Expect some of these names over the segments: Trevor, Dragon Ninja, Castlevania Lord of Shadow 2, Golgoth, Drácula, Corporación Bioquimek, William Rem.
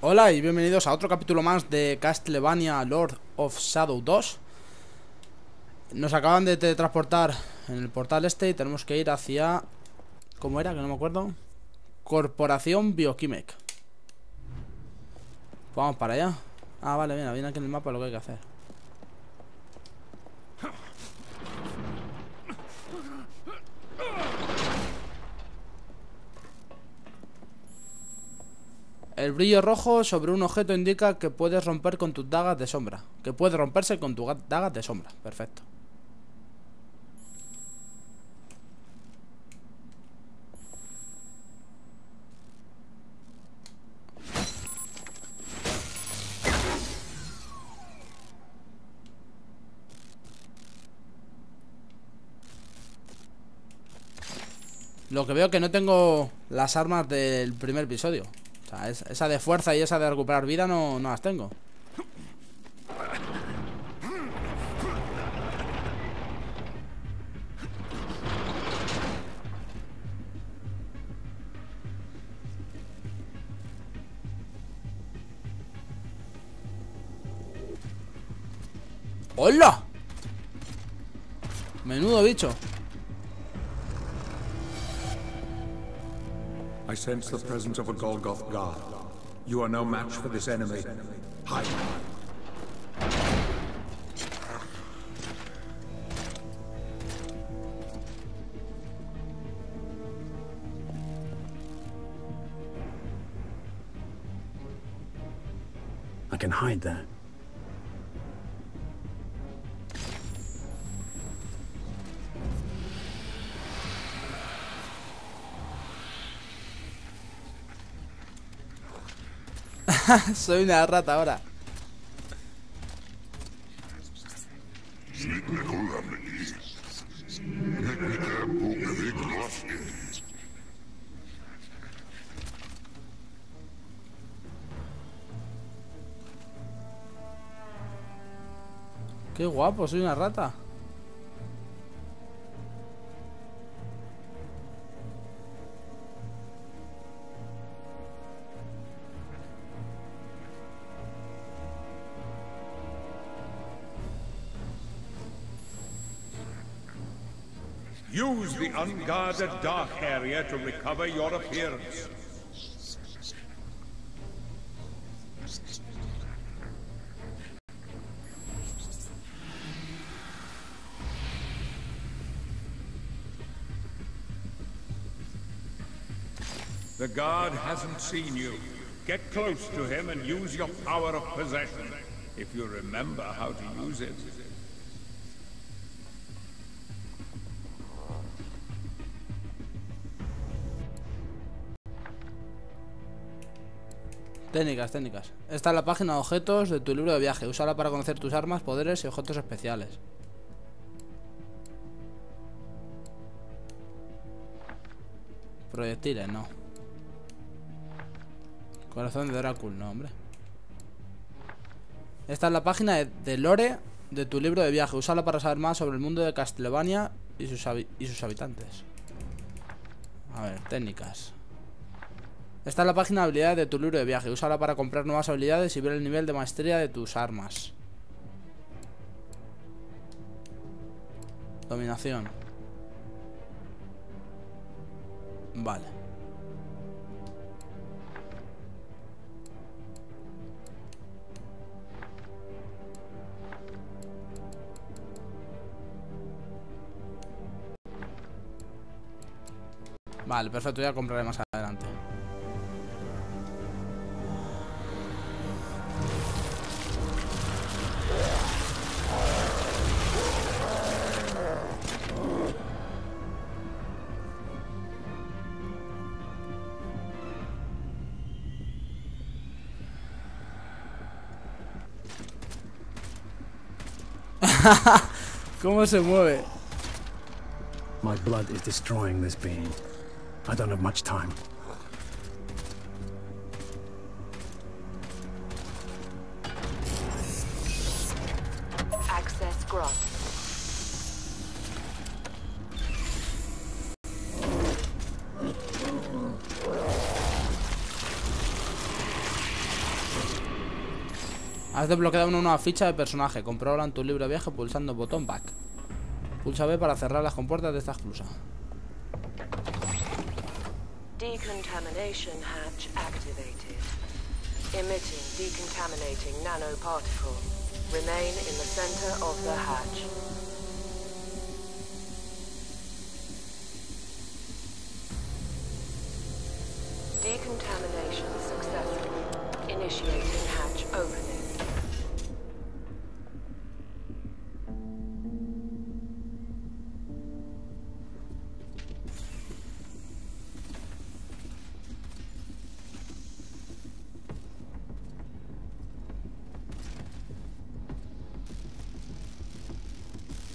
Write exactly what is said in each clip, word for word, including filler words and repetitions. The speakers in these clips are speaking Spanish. Hola y bienvenidos a otro capítulo más de Castlevania Lord of Shadow dos. Nos acaban de teletransportar en el portal este y tenemos que ir hacia... ¿Cómo era? Que no me acuerdo. Corporación Bioquimek. Vamos para allá. Ah, vale, mira, viene aquí en el mapa lo que hay que hacer. El brillo rojo sobre un objeto indica que puedes romper con tus dagas de sombra. Que puede romperse con tus dagas de sombra. Perfecto. Lo que veo que no tengo las armas del primer episodio. O sea, esa de fuerza y esa de recuperar vida no, no las tengo. ¡Hola! Menudo bicho. I sense the presence of a Golgoth god. You are no match for this enemy. Hide. I can hide there. Soy una rata ahora. Qué guapo, soy una rata. Use the unguarded dark area to recover your appearance. The guard hasn't seen you. Get close to him and use your power of possession, if you remember how to use it. Técnicas, técnicas. Esta es la página de objetos de tu libro de viaje. Úsala para conocer tus armas, poderes y objetos especiales. Proyectiles, no. Corazón de Drácula, no, hombre. Esta es la página de, de lore de tu libro de viaje. Úsala para saber más sobre el mundo de Castlevania y sus, y sus habitantes. A ver, técnicas. Esta es la página de habilidades de tu libro de viaje. Úsala para comprar nuevas habilidades y ver el nivel de maestría de tus armas. Dominación. Vale. Vale, perfecto, ya compraré más adelante. ¿Cómo se mueve? My blood is destroying this being. I don't have much time. Access growth. Has desbloqueado una nueva ficha de personaje. Compruébala en tu libro de viaje pulsando el botón back. Pulsa B para cerrar las compuertas de esta esclusa. Decontamination hatch activated. Emitting decontaminating nanoparticle. Remain in the center of the hatch. Decontamination successful. Initiating hatch opening.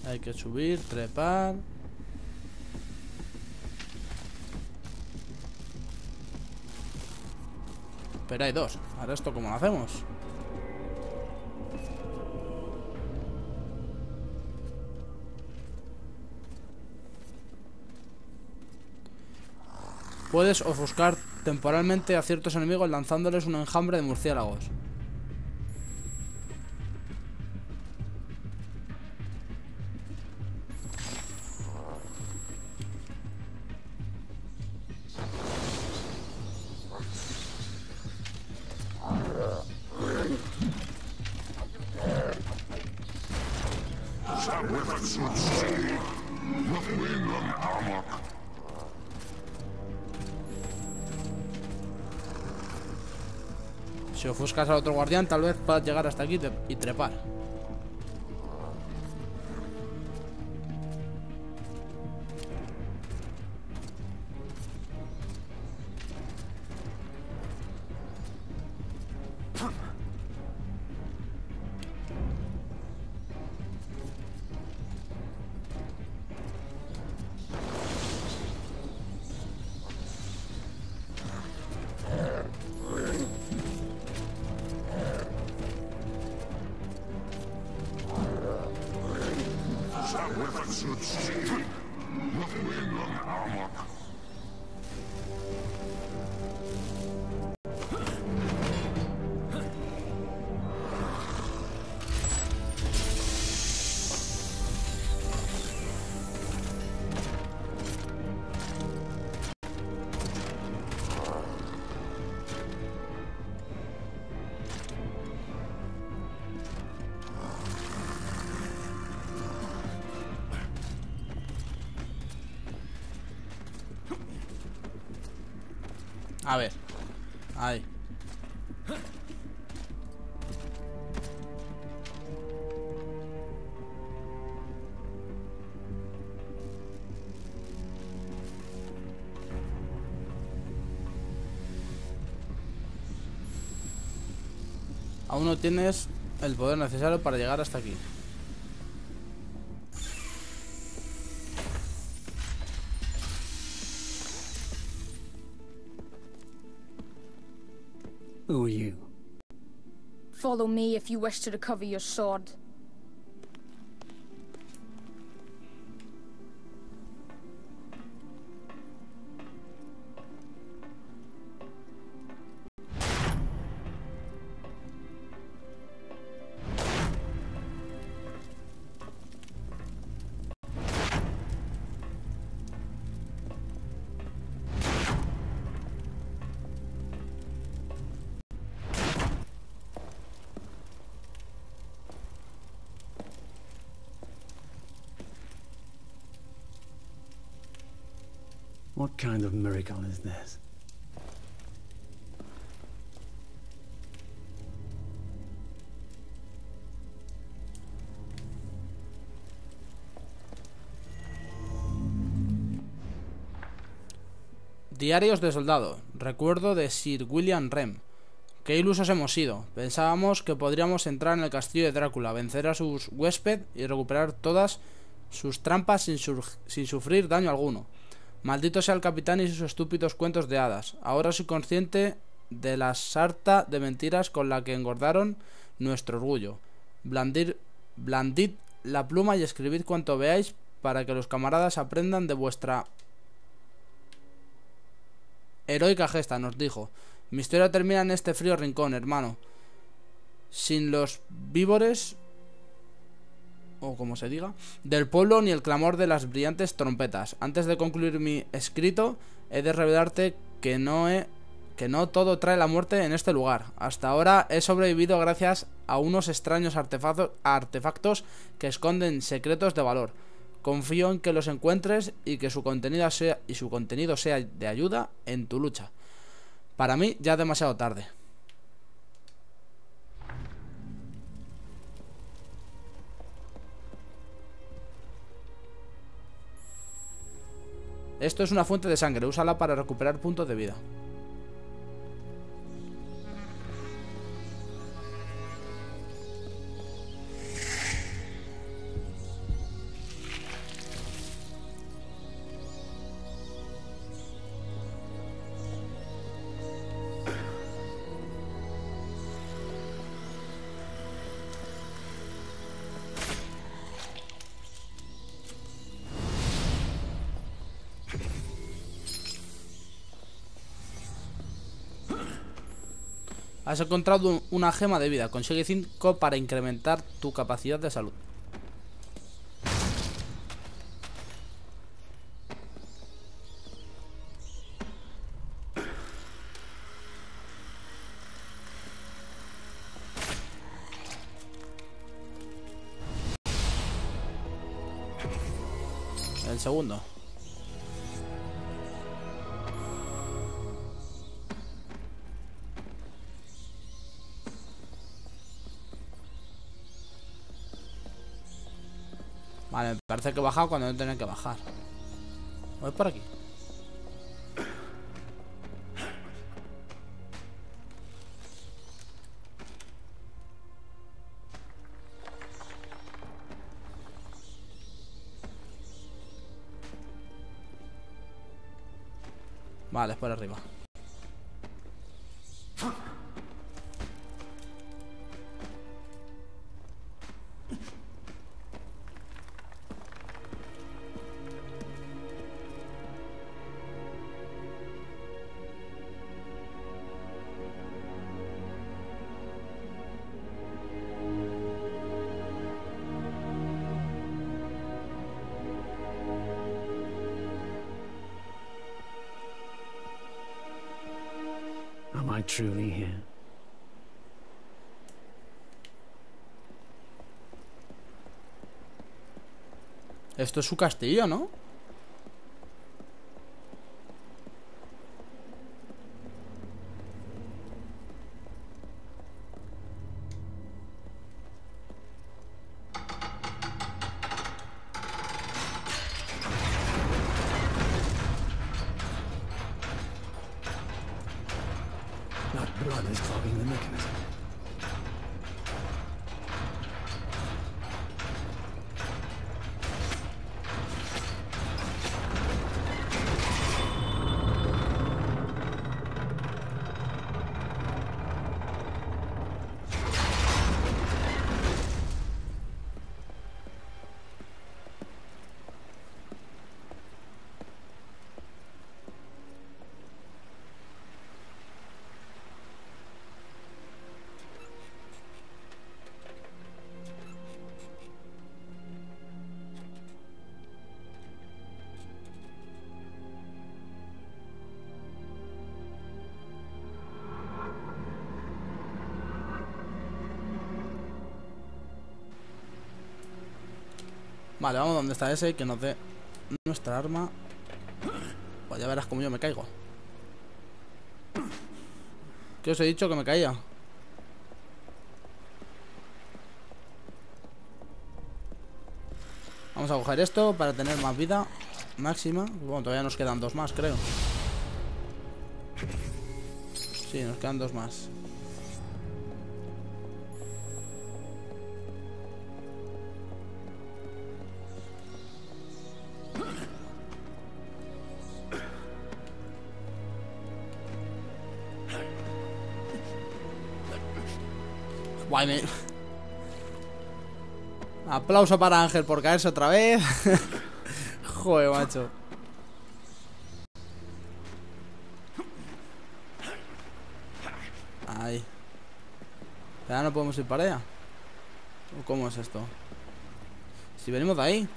Hay que subir, trepar. Pero hay dos. Ahora esto, ¿cómo lo hacemos? Puedes ofuscar temporalmente a ciertos enemigos lanzándoles un enjambre de murciélagos. Si ofuscas al otro guardián, tal vez puedas llegar hasta aquí y trepar. A ver, ahí. Aún no tienes el poder necesario para llegar hasta aquí. Who are you? Follow me if you wish to recover your sword. What kind of miracle is this? Diarios de soldado. Recuerdo de Sir William Rem. Qué ilusos hemos sido. Pensábamos que podríamos entrar en el castillo de Drácula, vencer a sus huéspedes y recuperar todas sus trampas sin, sin sufrir daño alguno. Maldito sea el capitán y sus estúpidos cuentos de hadas. Ahora soy consciente de la sarta de mentiras con la que engordaron nuestro orgullo. Blandir, blandid la pluma y escribid cuanto veáis para que los camaradas aprendan de vuestra heroica gesta, nos dijo. Mi historia termina en este frío rincón, hermano. sin los víbores, o como se diga, del pueblo ni el clamor de las brillantes trompetas. Antes de concluir mi escrito, he de revelarte que no he... que no todo trae la muerte en este lugar. Hasta ahora he sobrevivido gracias a unos extraños artefactos que esconden secretos de valor. Confío en que los encuentres y que su contenido sea, y su contenido sea de ayuda en tu lucha. Para mí ya es demasiado tarde. Esto es una fuente de sangre, úsala para recuperar puntos de vida. Has encontrado una gema de vida. Consigue cinco para incrementar tu capacidad de salud. El segundo. Vale, me parece que he bajado cuando no tenía que bajar. Voy por aquí. Vale, es por arriba. Truly here. Esto es su castillo, ¿no? Vale, vamos donde está ese que nos dé nuestra arma. Pues ya verás como yo me caigo. ¿Qué os he dicho que me caía? Vamos a coger esto para tener más vida máxima. Bueno, todavía nos quedan dos más, creo. Sí, nos quedan dos más. Aplauso para Ángel por caerse otra vez. Joder, macho. Ahí. Pero ahora no podemos ir para allá. ¿Cómo es esto? Si venimos de ahí.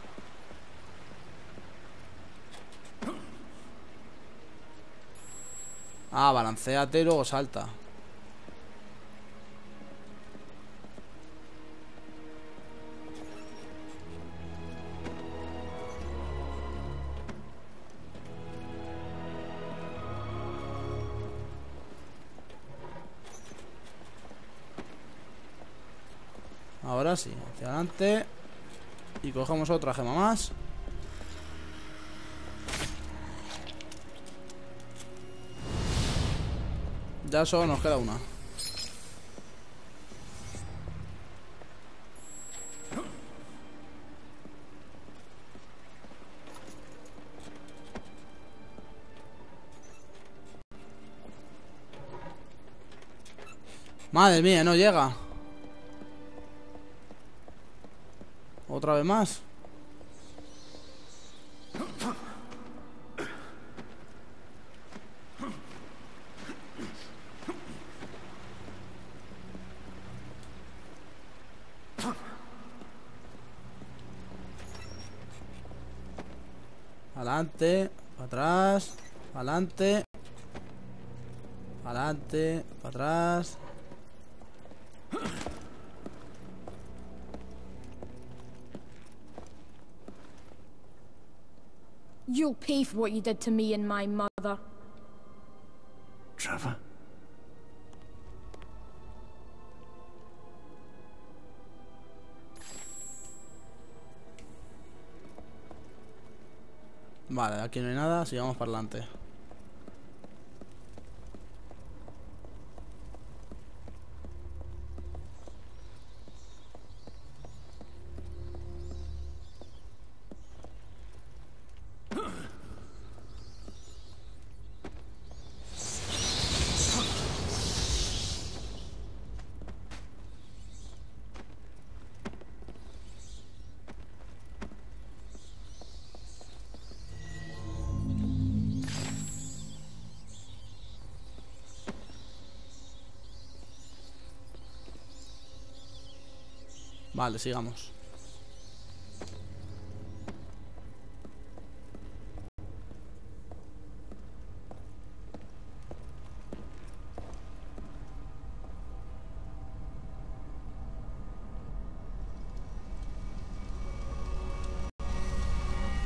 Ah, balanceate y luego salta. Ahora sí, hacia adelante. Y cogemos otra gema más. Ya solo nos queda una. Madre mía, no llega. Otra vez más. Adelante, para atrás, adelante, adelante, para atrás. You'll pay for what you did to me and my mother. Trevor. Vale, aquí no hay nada, sigamos para adelante. Vale, sigamos.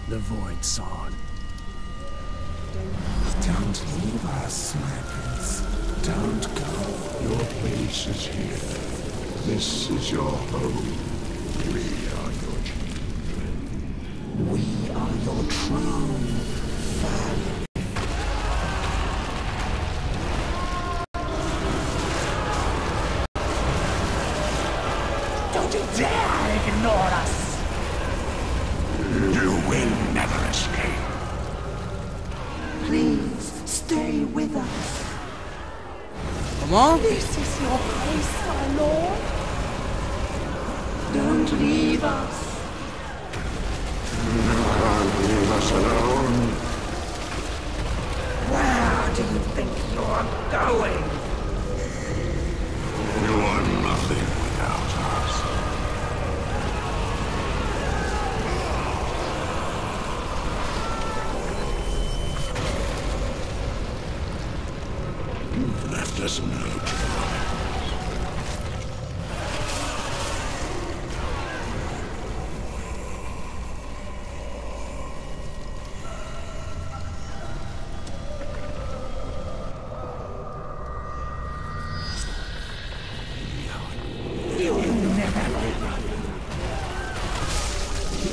The void sword. Don't leave us, my prince. Don't go. Your place is here. This is your home. We are your children. We are your crown. Family. Don't you dare ignore us! You will never escape. Please stay with us. Come on. This is your place, my lord. Don't leave us. You can't leave us alone. Where do you think you're going? You are nothing without us. You left us no choice.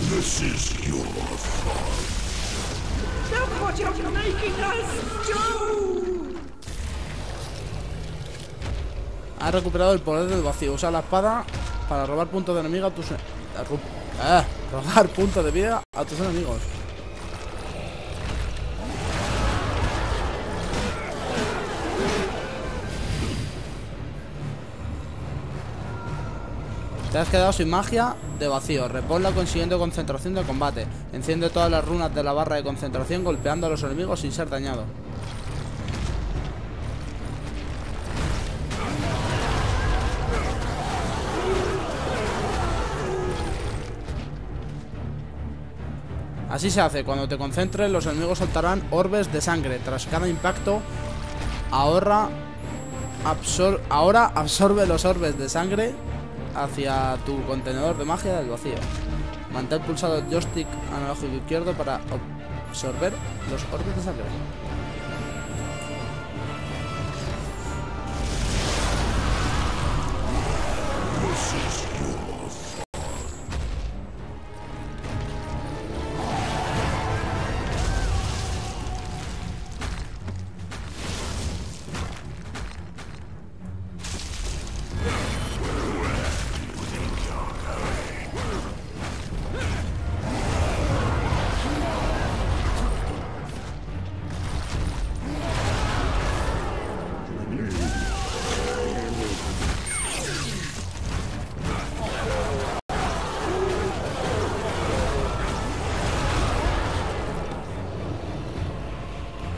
This is your fault. Look what you're making us do. Ha recuperado el poder del vacío. Usa la espada para robar puntos de enemigo a tus... Ah, robar puntos de vida a tus enemigos. Te has quedado sin magia de vacío. Reponla consiguiendo concentración de combate. Enciende todas las runas de la barra de concentración golpeando a los enemigos sin ser dañado. Así se hace, cuando te concentres los enemigos saltarán orbes de sangre. Tras cada impacto, ahora, absor- ahora absorbe los orbes de sangre hacia tu contenedor de magia del vacío. Mantén pulsado el joystick analógico izquierdo para absorber los orbes de sangre.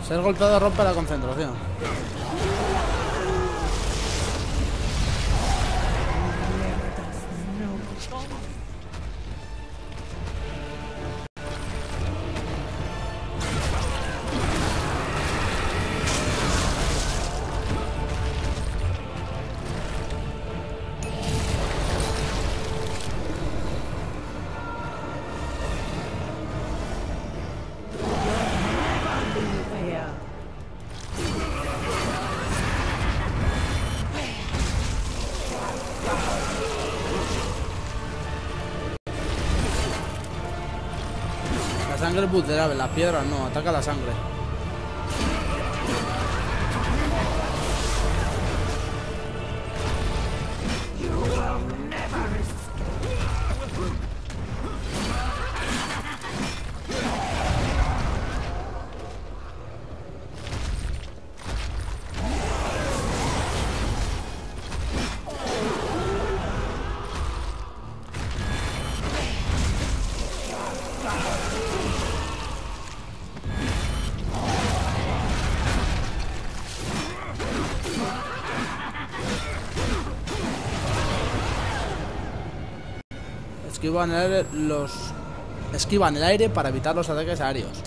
Ser golpeado rompe la concentración. Sangre vulnerable, las piedras no, ataca la sangre. Esquivan el aire, los... Esquivan el aire para evitar los ataques aéreos.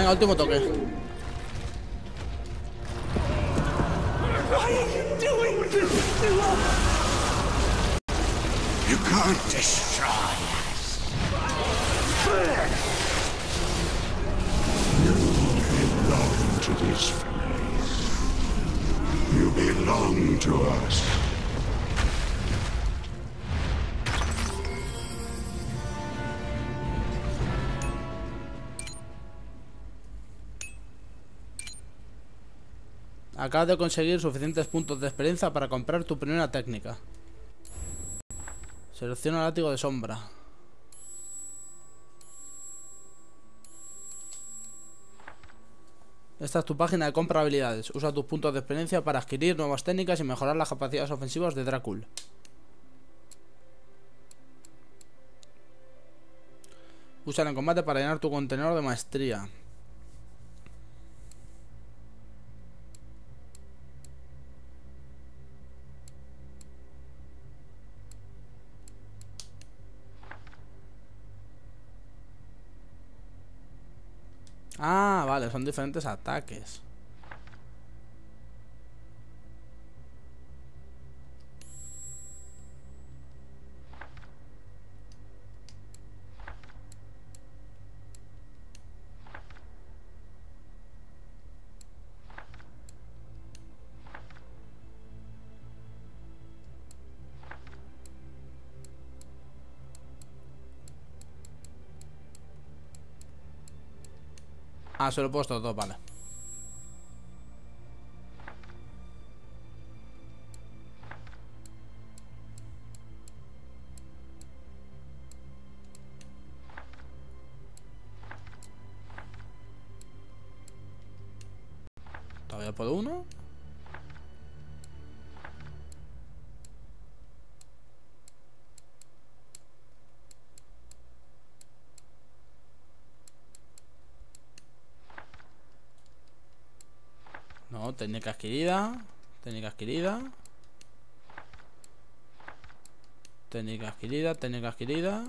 Venga, último toque. You can't destroy us. You belong to this place. You belong to us. Acabas de conseguir suficientes puntos de experiencia para comprar tu primera técnica. Selecciona el látigo de sombra. Esta es tu página de compra de habilidades. Usa tus puntos de experiencia para adquirir nuevas técnicas y mejorar las capacidades ofensivas de Drácula. Úsala en combate para llenar tu contenedor de maestría. Ah, vale, son diferentes ataques. Ah, se lo he puesto todo, vale. Todavía puedo uno. No, técnica adquirida. Técnica adquirida. Técnica adquirida, técnica adquirida.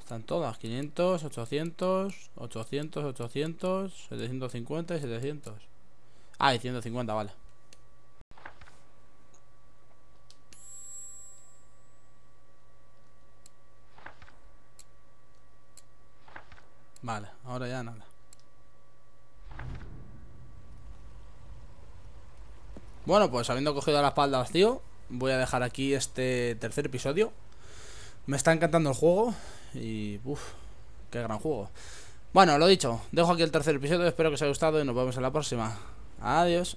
Están todas, quinientos, ochocientos, ochocientos, ochocientos, setecientos cincuenta y setecientos. Ah, y ciento cincuenta, vale. Vale, ahora ya nada. Bueno, pues habiendo cogido las palmas, tío, voy a dejar aquí este tercer episodio. Me está encantando el juego. Y... uff, qué gran juego. Bueno, lo dicho, dejo aquí el tercer episodio. Espero que os haya gustado y nos vemos en la próxima. Adiós.